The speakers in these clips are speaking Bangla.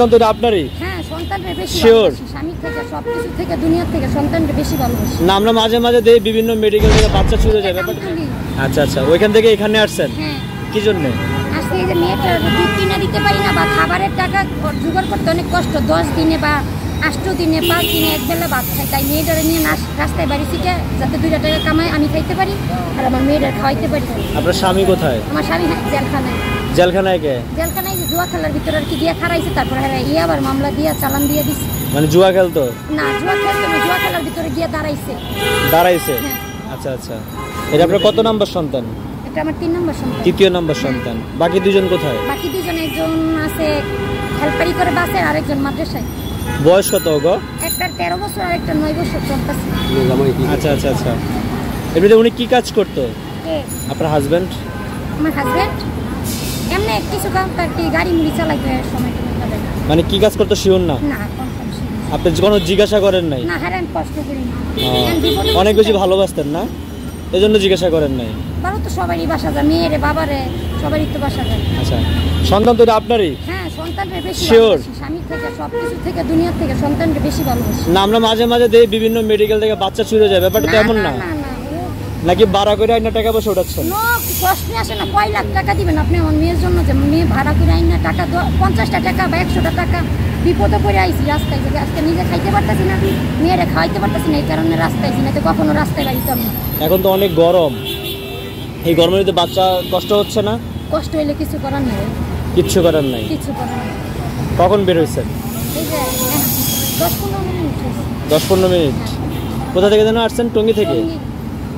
সন্তানটা আপনারই? হ্যাঁ, সন্তানটা বেশি ভালোবাসি, স্বামী থেকে সবকিছু থেকে দুনিয়া থেকে সন্তানটা বেশি ভালোবাসি। না, আমরা মাঝে মাঝে দেই বিভিন্ন মেডিকেল থেকে বাচ্চা ছুটে যায়। আচ্ছা আচ্ছা, ওইখান থেকে এখানে আসছেন? হ্যাঁ। কি জন্য আসলে এই যে মেয়েটা দুধ কিনা দিতে পারি না বা খাবারের টাকা জোগাড় করতে অনেক কষ্ট, 10 দিনে বা 8 দিনে 5 দিনে একবেলা ভাত খাই, তাই মেয়েটারে নিয়ে রাস্তায় বাড়ি থেকে যাতে 2 টাকা কামাই আমি খাইতে পারি আর আমার মেয়েটা খাওয়াইতে পারি। আপনার স্বামী কোথায়? আমার স্বামী জেলখানায়। জেলখানায় কে? জেলখানায় জুয়া খেলার ভিতর আর কি গিয়া খারাইছে, তারপর এই আবার মামলা দিয়া চালান দিয়ে দিছে। মানে জুয়া খেলতো? না, জুয়া খেলতো না, জুয়া খেলার ভিতরে গিয়া দাঁড়াইছে। দাঁড়াইছে? আচ্ছা আচ্ছা। এটা আপনার কত নম্বর সন্তান? এটা আমার 3 নম্বর সন্তান। তৃতীয় নম্বর সন্তান। বাকি দুজন কোথায়? বাকি দুজন একজন আছে হেল্পারি করে বাসে, আরেকজন মাদ্রাসায়। বয়স কত গো? একটা 13 বছর আর একটা 9 বছর সন্তান। আচ্ছা আচ্ছা আচ্ছা। এমনিতে উনি কি কাজ করতো? কে? আপনার হাজবেন্ড? আমার হাজবেন্ড এমনি কিছু কাজ করতে, গাড়ি মুড়ি চালাইতো এই সময়টা। মানে কি কাজ করতো শিওর না? না, আপনি কোনো জিজ্ঞাসা করেন নাই? না, হারান কষ্ট করি না। অনেক বেশি ভালোবাসতেন না, এজন্য জিজ্ঞাসা করেন নাই? ভালো তো সবারই বাসা যায়, মেয়েরে বাবারে সবারই তো বাসা যায়। আচ্ছা, সন্তান তো আপনারই? হ্যাঁ, সন্তানটা বেশি ভালোবাসি, স্বামী থেকে সবকিছু থেকে দুনিয়া থেকে সন্তানটা বেশি ভালোবাসি। না, আমরা মাঝে মাঝে দেই বিভিন্ন মেডিকেল থেকে বাচ্চা চুরি যায়, ব্যাপারটা তেমন না নাকি? ভাড়া করে আইনা টাকা বসে উঠাচ্ছেন? না, কষ্ট আসে না। 5 লাখ টাকা দিবেন আপনি আমার মেয়ের জন্য? যে মেয়ে ভাড়া করে আইনা টাকা 50 টাকা বা 100 টাকা বিপদে পড়ে আইছি রাস্তায়, যে আজকে নিজে খাইতে পারতাছি না, মেয়েরে খাওয়াইতে পারতাছি না, এই কারণে রাস্তায় আইছি, না তো কখনো রাস্তায় যাইতাম না। এখন তো অনেক গরম, এই গরমের মধ্যে বাচ্চা কষ্ট হচ্ছে না? কষ্ট হইলে কিছু করার নাই। কিচ্ছু করার নাই? কিচ্ছু করার নাই। কখন বের হইছেন? এই যে 10-15 মিনিট। 10-15 মিনিট। কোথা থেকে যেন আসছেন? টঙ্গী থেকে?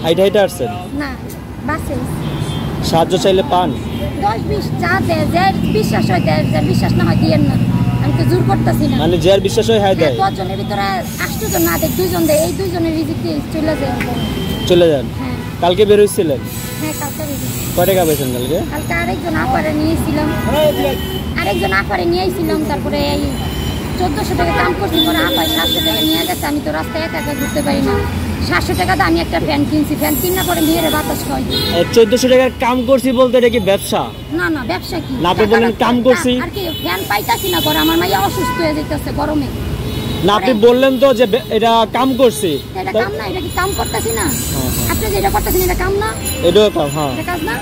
হাইট হাইট আসছেন? না, বাসে। সাহায্য চাইলে পান? 10-20 চা দেয়, যার বিশ্বাস হয় দেয়, যার বিশ্বাস না হয় দেন না। আমি তো জোর করতেছি না। মানে যার বিশ্বাস হয় হ্যাঁ দেয়। 10 জনের ভিতরে 8 জন না দেয়, 2 জন দেয়, এই 2 জনের রিজিকে চলে যায়। চলে যান? হ্যাঁ। কালকে বের হইছিলেন? হ্যাঁ, কালকে বের হইছি। কয় টাকা পেয়েছেন কালকে? কালকে আরেকজন আপারে নিয়েছিলাম, আরেকজন আপারে নিয়েছিলাম, তারপরে এই 1400 টাকা দাম করছি, পরে আপায় 700 টাকা নিয়ে গেছে। আমি তো রাস্তায় একা একা ঘুরতে পারি না, 700 টাকা দাম আমি একটা ফ্যান কিনছি, ফ্যান কিনা পরে মেয়ের বাতাস খাই। 1400 টাকার কাম করছি বলতে এটা কি ব্যবসা? না না, ব্যবসা কি না, আপনি বলেন কাম করছি আর কি, ফ্যান পাইতাছি না করে, আমার মাইয়া অসুস্থ হয়ে যাইতাছে গরমে। না, আপনি বললেন তো যে এটা কাম করছি। এটা কাম না, এটা কি কাম করতেছি না? আপনি যেটা করতেছেন এটা কাম না? এটাও কাম। হ্যাঁ, এটা কাজ না,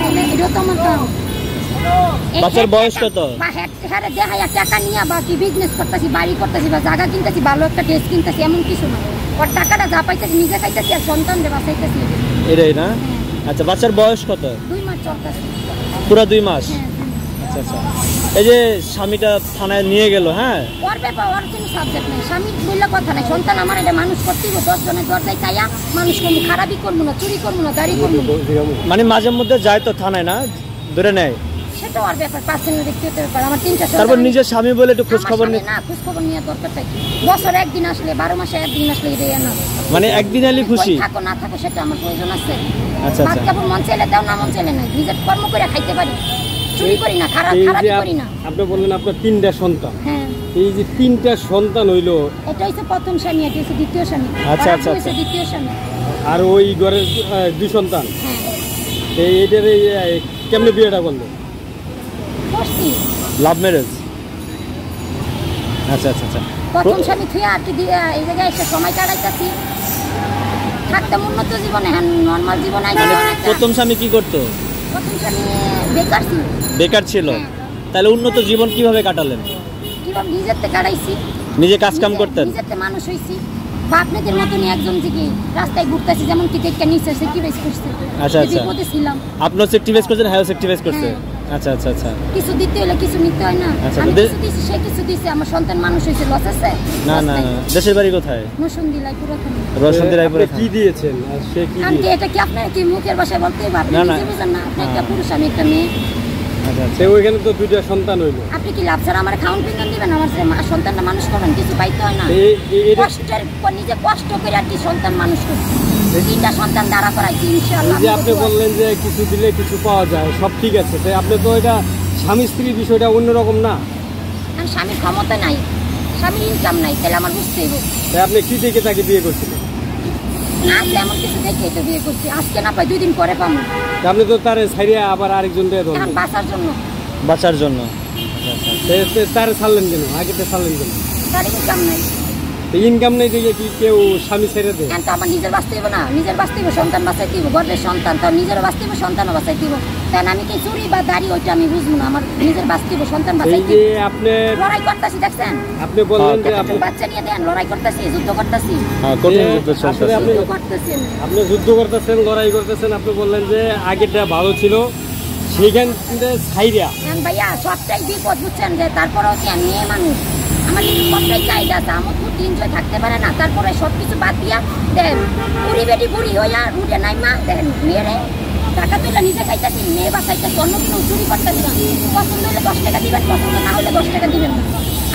তাহলে এটা তো আমার কাম। বাচ্চার বয়স কত? বা হেরে দেখায় টাকা নিয়া বা কি বিজনেস করতেছি, বাড়ি করতেছি বা জায়গা কিনতেছি, ভালো একটা ড্রেস কিনতেছি, এমন কিছু না। ওর টাকাটা যা পাইতেছি নিজে খাইতেছি আর সন্তানকে বাঁচাইতেছি, এটাই না? আচ্ছা, বাচ্চার বয়স কত? 2 মাস চলতেছে। পুরো 2 মাস? আচ্ছা আচ্ছা। এই যে স্বামীটা থানায় নিয়ে গেল? হ্যাঁ, ওর ব্যাপার ওর কোনো সাবজেক্ট নাই, স্বামী বললে কথা নাই। সন্তান আমার, এটা মানুষ করতেই, 10 জনের দরজায় চাইয়া মানুষ কোনো খারাপই করবো না, চুরি করবো না, গাড়ি করবো। মানে মাঝে মধ্যে যায় তো থানায়, না ধরে নেয়, সেটা ওর ব্যাপার, পার্সোনাল ব্যক্তিগত ব্যাপার। আমার 3টা সন্তান। তারপর নিজের স্বামী বলে একটু খোঁজ খবর নেই? না, খোঁজ খবর নিয়ে দরকারটা কি? বছর একদিন আসলে, 12 মাসে একদিন আসলে দেয়া না, মানে একদিন আলি খুশি থাকো না থাকো সেটা আমার প্রয়োজন আছে। আচ্ছা আচ্ছা, বাচ্চা মন চাইলে দাও, না মন চাইলে না, নিজের কর্ম করে খাইতে পারি, চুরি করি না, খারাপ খারাপ করি না। আপনি বললেন আপনার 3টা সন্তান? হ্যাঁ। এই যে 3টা সন্তান হইলো, এটা হইছে প্রথম স্বামী, এটা হইছে দ্বিতীয় স্বামী। আচ্ছা আচ্ছা, এটা দ্বিতীয় স্বামী। আর ওই ঘরের 2 সন্তান? হ্যাঁ। এই এদের কেমনে বিয়েটা করলো? Love marriage? আচ্ছা আচ্ছা আচ্ছা। প্রথম স্বামী থুয়া আর কি এই জায়গায় এসে সময় কাটাইতাছি, থাকতে উন্নত জীবনে, হ্যাঁ নরমাল জীবন। প্রথম স্বামী কি করতো? প্রথম স্বামী বেকার ছিল। বেকার ছিল? তাহলে উন্নত জীবন কিভাবে কাটালেন? কিভাবে নিজেতে কাটাইছি, নিজে কাজ কাম করতেন, নিজেতে মানুষ হইছি। আপনাদের মতনই একজন থেকে রাস্তায় ঘুরতেছি, যেমন কি দেখে নিচে সেক্টিভাইজ করছে। আচ্ছা আচ্ছা, বিপদে ছিলাম। আপনি সেক্টিভাইজ করছেন? হ্যাঁ, সেক্টিভাইজ করছে। আচ্ছা আচ্ছা আচ্ছা। কিছু দিতে হলে কিছু নিতে হয় না? আমি কিছু দিছি, সে কিছু দিছে, আমার সন্তান মানুষ হইছে, লস আছে না? না। দেশের বাড়ি কোথায়? নরসিংদী লাইপুরা থানা। নরসিংদী লাইপুরা। কি দিয়েছেন আর সে কি? আমি এটা কি আপনারা কি মুখের ভাষায় বলতে পারবেন? না না, আপনি একটা পুরুষ, আমি একটা মেয়ে। আচ্ছা, সে ওইখানে তো 2টা সন্তান হইলো, আপনি কি লাভ ছাড়া আমার খাওন পেন দিবেন? আমার সন্তানটা মানুষ করেন, কিছু পাইতে হয় না, কষ্টের পর নিজে কষ্ট করে আর কি সন্তান মানুষ করছি, 3টা সন্তান দ্বারা করাইছি ইনশাআল্লাহ। যে আপনি বললেন যে কিছু দিলে কিছু পাওয়া যায়, সব ঠিক আছে, তাই আপনি তো এটা স্বামী স্ত্রী বিষয়টা অন্যরকম না? আর স্বামীর ক্ষমতা নাই, স্বামীর ইনকাম নাই, তাহলে আমার বুঝতেই হবে। তাই আপনি কি দেখে তাকে বিয়ে করছিলেন? না, আপনি আমার কিছু দেখে তো বিয়ে করছি, আজকে না পাই 2 দিন পরে পাবো। আপনি তো তার ছাইড়া আবার আরেকজন দিয়ে ধরলেন বাঁচার জন্য? বাঁচার জন্য। তার ছাড়লেন কেন? আগে তো ছাড়লেন কেন? তার ইনকাম নেই। ইনকাম নেই দেখে কি কেউ স্বামী ছেড়ে দেয়? তো আমার নিজের বাঁচতে হবে না, নিজের বাঁচতে হবে, সন্তান বাঁচাইতে হবে, গর্বের সন্তান, তার নিজের বাঁচতে হবে, সন্তানও বাঁচাইতে হবে। কারণ আমি কি চুরি বা দাড়ি ওইটা আমি বুঝবো না, আমার নিজের বাঁচতে হবে, সন্তান বাঁচাইতে হবে। আপনি লড়াই করতেছি, দেখছেন? আপনি বললেন যে আপনি বাচ্চা নিয়ে দেন, লড়াই করতেছি, যুদ্ধ করতেছি। হ্যাঁ, কঠিন যুদ্ধ চলছে। আপনি করতেছেন, আপনি যুদ্ধ করতেছেন, লড়াই করতেছেন। আপনি বললেন যে আগেটা ভালো ছিল, সেইখান থেকে ছাইরা এখন ভাইয়া সবটাই বিপদ, বুঝছেন? যে তারপরে হচ্ছে আমি মেয়ে মানুষ, আমার কিছু কথাই চাহিদা আছে, আমার তো দিনজয় থাকতে পারে না। তারপরে সব কিছু বাদ দিয়া দেন বুড়ি বেটি বুড়ি হইয়া রুটে নাই মা, দেখেন মেয়েরে টাকা তুলে নিজে খাইতেছি, মেয়ে বাসাইতেছি, অন্য কোনো চুরি করতেছি না। পছন্দ হলে 10 টাকা দিবেন, পছন্দ না হলে 10 টাকা দিবেন।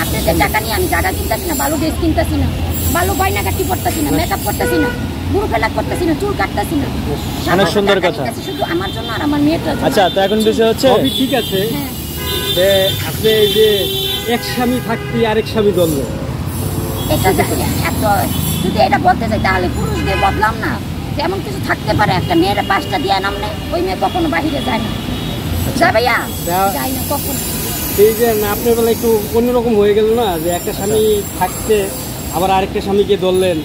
আপনি যে টাকা নিয়ে আমি জায়গা কিনতেছি না, ভালো ড্রেস কিনতেছি না, ভালো গয়না কাটি পরতেছি না, মেকআপ করতেছি না, বুড়ো ফেলা করতেছি না, চুল কাটতেছি না। অনেক সুন্দর কথা, শুধু আমার জন্য আর আমার মেয়েটার জন্য। আচ্ছা, তো এখন বিষয় হচ্ছে সবই ঠিক আছে, যে আপনি এই যে এক স্বামী থাকতে আরেক স্বামী জন্ম, এটা এত যদি এটা বলতে চাই তাহলে পুরুষদের বদলাম না, তেমন কিছু থাকতে পারে। একটা মেয়েরা 5টা দিয়ে নাম নেয়, ওই মেয়ে কখনো বাহিরে যায় না, যা ভাইয়া যায় না কখনো। এই যে আপনার বেলা একটু অন্যরকম হয়ে গেল না, যে একটা স্বামী থাকতে আবার আরেকটা স্বামীকে ধরলেন,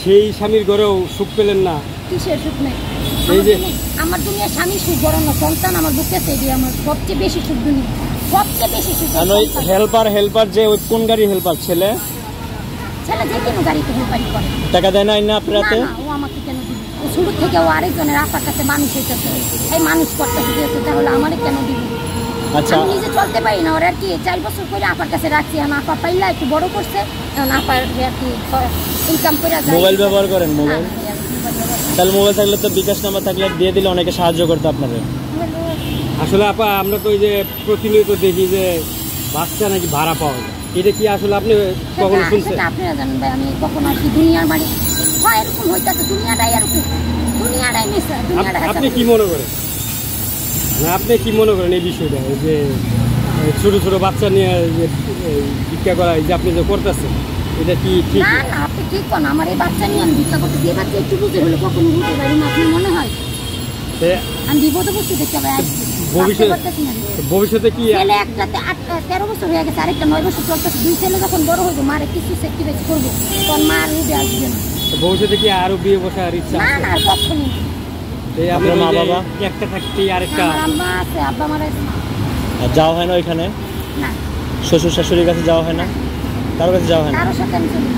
সেই স্বামীর ঘরেও সুখ পেলেন না। কিসের সুখ নেই? এই যে আমার দুনিয়ার স্বামী সুখ, বড় না সন্তান আমার বুকে, সেই আমার সবচেয়ে বেশি সুখ দুনিয়া, সবচেয়ে বেশি সুখ। আর ওই হেল্পার যে ওই কোন গাড়ি হেল্পার, ছেলে যে কেন গাড়িতে হেল্পারি করে, টাকা দেয় না না আপনার হাতে? ও আমাকে কেন দিবে? ও শুরু থেকে ও আরেকজনের আপার কাছে মানুষ হইতেছে, এই মানুষ করতেছে, যেহেতু তাহলে আমারে কেন দিবে? আচ্ছা, আমি নিজে চলতে পারি না, ওরা কি 4 বছর করে আপার কাছে রাখছি, আমার আপা পাইলা একটু বড় করছে, এখন আপার কি ইনকাম করে যায়। মোবাইল ব্যবহার করেন? মোবাইল, তাহলে মোবাইল থাকলে তো বিকাশ নাম্বার থাকলে দিয়ে দিলে অনেকে সাহায্য করতে আপনাদের। আসলে আপা আমরা তো ওই যে প্রতিনিয়ত দেখি যে বাচ্চা নাকি ভাড়া পাওয়া যায়, এটা কি আসলে আপনি কখনো শুনছেন? আপনারা জানেন ভাই, আমি কখনো আসি দুনিয়ার বাড়ি হয় এরকম হইতাছে, দুনিয়াটাই আর কি, দুনিয়াটাই মিস, দুনিয়াটা। আপনি কি মনে করেন, আপনি কি মনে করেন এই বিষয়টা, যে ছোটো ছোটো বাচ্চা নিয়ে যে ভিক্ষা করা যে আপনি যে করতেছেন, এটা কি ঠিক? না না, আপনি ঠিক কন, আমার এই বাচ্চা নিয়ে আমি ভিক্ষা করতেছি, এই বাচ্চা একটু বুঝে হলে কখনো বুঝতে পারি না। আপনার মনে হয় আমি বিপদে বুঝতে দেখতে পাই? ভবিষ্যতে কি ছেলে একটাতে 13 বছর হয়ে গেছে, আরেকটা 9 বছর চলতেছে, দুই ছেলে যখন বড় হইব মারে কিছু স্যাক্রিফাইস করবো, তখন মা আর রুবে আসবে না। ভবিষ্যতে কি আরো বিয়ে বসার ইচ্ছা? না না, কখনই। আপনার মা বাবা একটা থাকতে আরেকটা? আম্মা আছে, আব্বা মারা আছে। যাওয়া হয় না ওইখানে? না। শ্বশুর শাশুড়ির কাছে যাওয়া হয় না? কারোর কাছে যাওয়া হয় না? কারোর সাথে চলে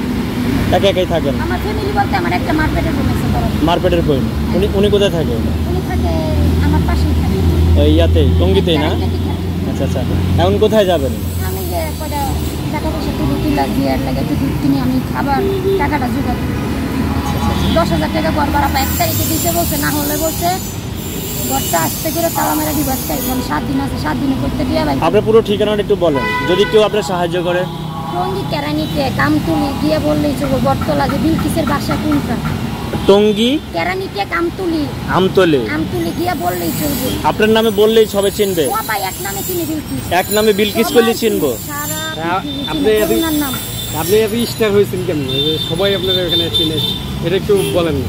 একা একাই থাকেন? আমার ফ্যামিলি বলতে আমার একটা মারপেটের বোন আছে বড়। মারপেটের বোন? উনি কোথায় থাকে? উনি থাকে আমার পাশেই থাকে। ওই ইয়াতেই টঙ্গিতেই না? আচ্ছা আচ্ছা, এখন কোথায় যাবেন? আমি যে কটা টাকা পয়সা তুলি লাগিয়ে লাগে, একটু দুধ কিনে আমি খাবার টাকাটা জোগাড় করি। 10,000 টাকা ঘর ভাড়া পায়, 1 তারিখে দিতে বলছে, না হলে বলছে ঘরটা আসতে করে তারা মেরা দিবস চাই, এখন 7 দিন আছে, 7 দিনে করতে দিয়ে ভাই। আপনার পুরো ঠিকানাটা একটু বলেন, যদি কেউ আপনার সাহায্য করে। টঙ্গি কেরানিতে কামতুলি গিয়ে বললেই চলো, বটতলা যে বিলকিসের বাসা কোনটা? টঙ্গি কেরানিতে কামতুলি, আমতলি, আমতলি গিয়ে বললেই চলবে। আপনার নামে বললেই সবাই চিনবে? ও ভাই, এক নামে চিনি বিলকিস, এক নামে বিলকিস বললে চিনবো। আপনি আপনার নাম, আপনি এত স্টার হয়েছেন কেমন, সবাই আপনাদের এখানে চিনে, এটা একটু বলেন না।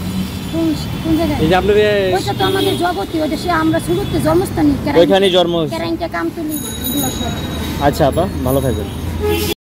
কোন জায়গায়? এই যে আপনাদের ওইটা তো আমাদের জগতি, ওইটা সে আমরা শুরুতে জন্মস্থানই কেরানি, ওইখানেই জন্ম হয়েছে, কেরানিতে কামতুলি। আচ্ছা আপা, ভালো থাকবেন।